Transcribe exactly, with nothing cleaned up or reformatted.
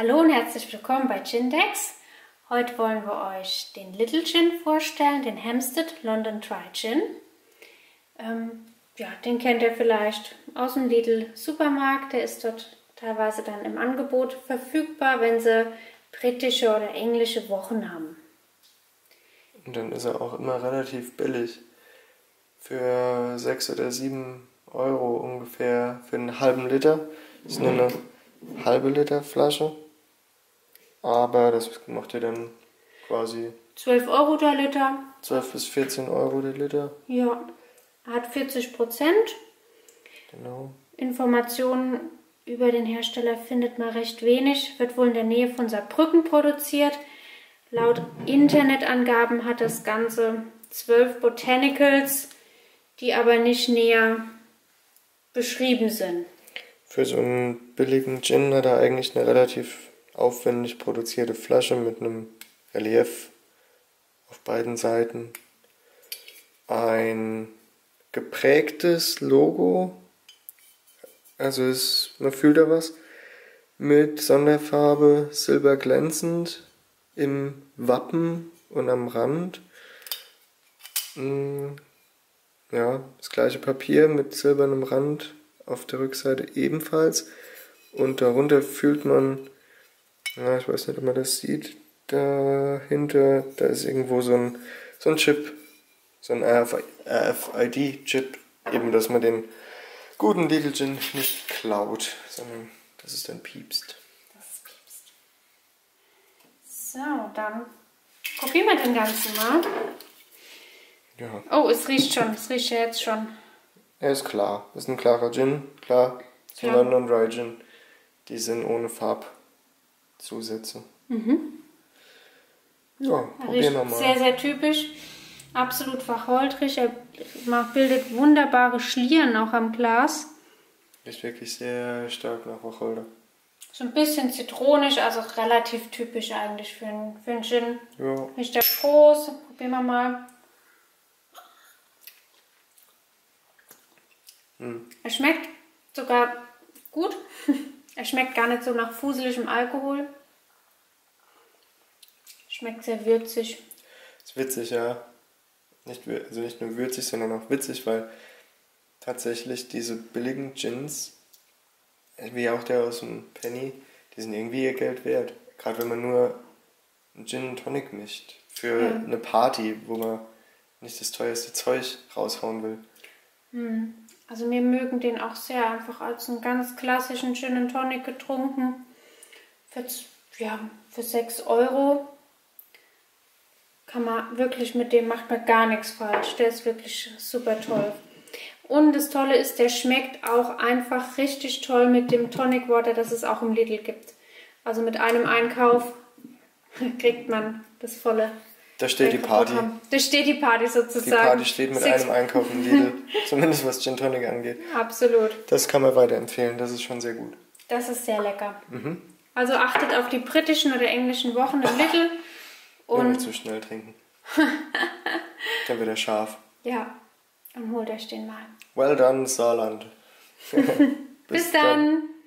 Hallo und herzlich willkommen bei Gindex. Heute wollen wir euch den Lidl Gin vorstellen, den Hampstead London Dry Gin. Ähm, ja, den kennt ihr vielleicht aus dem Lidl Supermarkt. Der ist dort teilweise dann im Angebot verfügbar, wenn sie britische oder englische Wochen haben. Und dann ist er auch immer relativ billig. Für sechs oder sieben Euro ungefähr für einen halben Liter. Das ist nur eine halbe Liter Flasche. Aber das macht ihr dann quasi zwölf Euro der Liter. zwölf bis vierzehn Euro der Liter. Ja, hat vierzig Prozent. Genau. Informationen über den Hersteller findet man recht wenig. Wird wohl in der Nähe von Saarbrücken produziert. Laut Internetangaben hat das Ganze zwölf Botanicals, die aber nicht näher beschrieben sind. Für so einen billigen Gin hat er eigentlich eine relativ aufwendig produzierte Flasche mit einem Relief auf beiden Seiten. Ein geprägtes Logo, also es, man fühlt da was, mit Sonderfarbe silberglänzend im Wappen und am Rand. Ja, das gleiche Papier mit silbernem Rand auf der Rückseite ebenfalls. Und darunter fühlt man, ja, ich weiß nicht, ob man das sieht, dahinter, da ist irgendwo so ein, so ein Chip, so ein R F I D-Chip, eben, dass man den guten Lidl Gin nicht klaut, sondern dass es dann piepst. Das ist piepst. So, dann probieren wir den ganzen mal. Ja. Oh, es riecht schon, es riecht ja jetzt schon. Er ist klar, ist ein klarer Gin, klar, ist ein London Dry Gin. Die sind ohne Farbzusätze. Mhm. Ja, probieren wir mal. Sehr, sehr typisch, absolut verholtrig. Er bildet wunderbare Schlieren auch am Glas. Ist wirklich sehr stark nach Wacholder. So ein bisschen zitronisch, also relativ typisch eigentlich für einen, für einen Gin. Ja. Nicht der groß, probieren wir mal. Hm. Er schmeckt sogar gut. Er schmeckt gar nicht so nach fuseligem Alkohol. Schmeckt sehr würzig. Ist witzig, ja. Nicht, also nicht nur würzig, sondern auch witzig, weil tatsächlich diese billigen Gins, wie auch der aus dem Penny, die sind irgendwie ihr Geld wert. Gerade wenn man nur einen Gin und Tonic mischt. Für ja. eine Party, wo man nicht das teuerste Zeug raushauen will. Hm. Also wir mögen den auch sehr, einfach als einen ganz klassischen Gin and Tonic getrunken. Für, ja, für sechs Euro kann man wirklich, mit dem macht man gar nichts falsch. Der ist wirklich super toll. Und das Tolle ist, der schmeckt auch einfach richtig toll mit dem Tonic Water, das es auch im Lidl gibt. Also mit einem Einkauf kriegt man das volle. Da steht die Party. Da steht die Party sozusagen. Die Party steht mit Six einem Einkauf im Lidl. Zumindest was Gin Tonic angeht. Absolut. Das kann man weiterempfehlen. Das ist schon sehr gut. Das ist sehr lecker. Mhm. Also achtet auf die britischen oder englischen Wochen im Lidl. Und nicht zu schnell trinken. Dann wird er scharf. Ja. Und holt euch den mal. Well done, Saarland. Bis, Bis dann. dann.